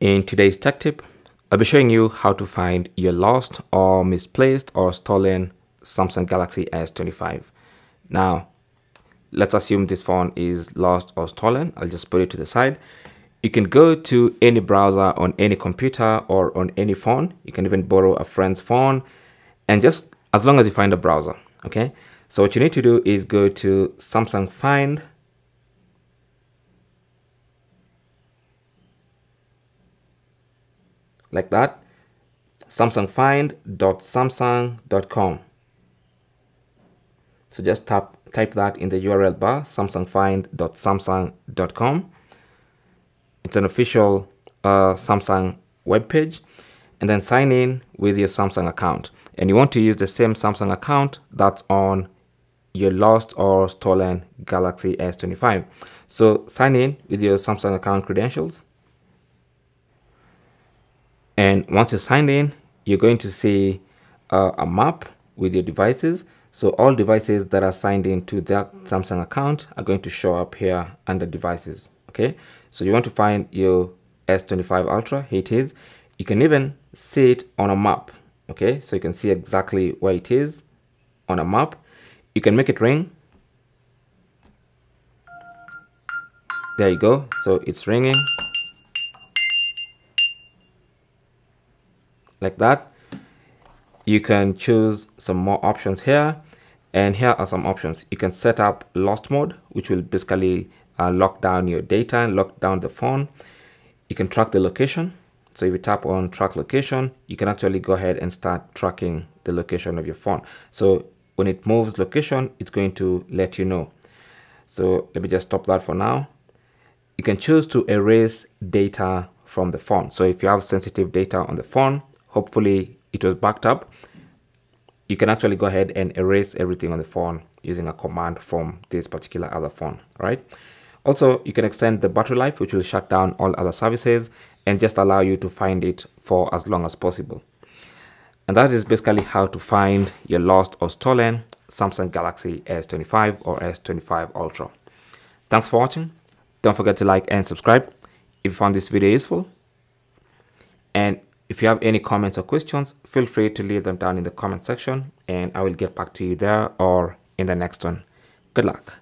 In today's tech tip, I'll be showing you how to find your lost or misplaced or stolen Samsung Galaxy S25. Now, let's assume this phone is lost or stolen. I'll just put it to the side. You can go to any browser on any computer or on any phone. You can even borrow a friend's phone, and just as long as you find a browser, okay? So what you need to do is go to samsungfind.samsung.com. So just type that in the URL bar, samsungfind.samsung.com. It's an official Samsung webpage, and then sign in with your Samsung account. And you want to use the same Samsung account that's on your lost or stolen Galaxy S25. So sign in with your Samsung account credentials. And once you're signed in, you're going to see a map with your devices. So all devices that are signed in to that Samsung account are going to show up here under devices. Okay, so you want to find your S25 Ultra. Here it is. You can even see it on a map. Okay, so you can see exactly where it is on a map. You can make it ring. There you go. So it's ringing like that. You can choose some more options here, and here are some options. You can set up lost mode, which will basically lock down your data and lock down the phone. You can track the location. So if you tap on track location, you can actually go ahead and start tracking the location of your phone. So when it moves location, it's going to let you know. So let me just stop that for now. You can choose to erase data from the phone. So if you have sensitive data on the phone, hopefully it was backed up, you can actually go ahead and erase everything on the phone using a command from this particular other phone, right? Also, you can extend the battery life, which will shut down all other services and just allow you to find it for as long as possible. And that is basically how to find your lost or stolen Samsung Galaxy S25 or S25 Ultra. Thanks for watching. Don't forget to like and subscribe if you found this video useful. And if you have any comments or questions, feel free to leave them down in the comment section, and I will get back to you there or in the next one. Good luck.